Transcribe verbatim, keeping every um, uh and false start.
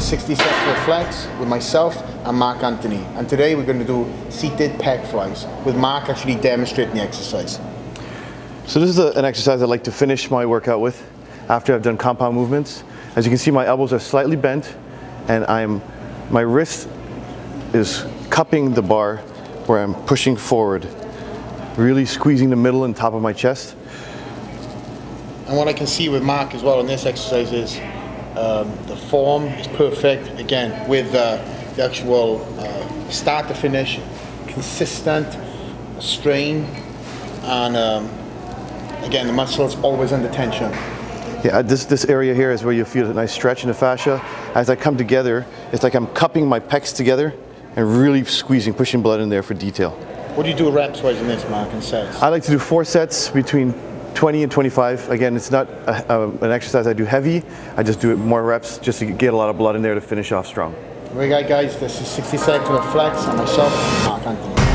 to sixty seconds with Flex with myself and Mark Anthony. And today we're going to do seated pec flies with Mark actually demonstrating the exercise. So this is a, an exercise I like to finish my workout with after I've done compound movements. As you can see, my elbows are slightly bent and I'm, my wrist is cupping the bar where I'm pushing forward, really squeezing the middle and top of my chest. And what I can see with Mark as well in this exercise is Um, the form is perfect, again, with uh, the actual uh, start to finish, consistent strain, and um, again, the muscle is always under tension. Yeah, this, this area here is where you feel a nice stretch in the fascia. As I come together, it's like I'm cupping my pecs together and really squeezing, pushing blood in there for detail. What do you do reps-wise in this, Mark, and sets? I like to do four sets between twenty and twenty-five. Again, it's not a, a, an exercise I do heavy. I just do it more reps just to get a lot of blood in there to finish off strong. All right, guys, this is sixty seconds with Flex and myself, Mark Anthony.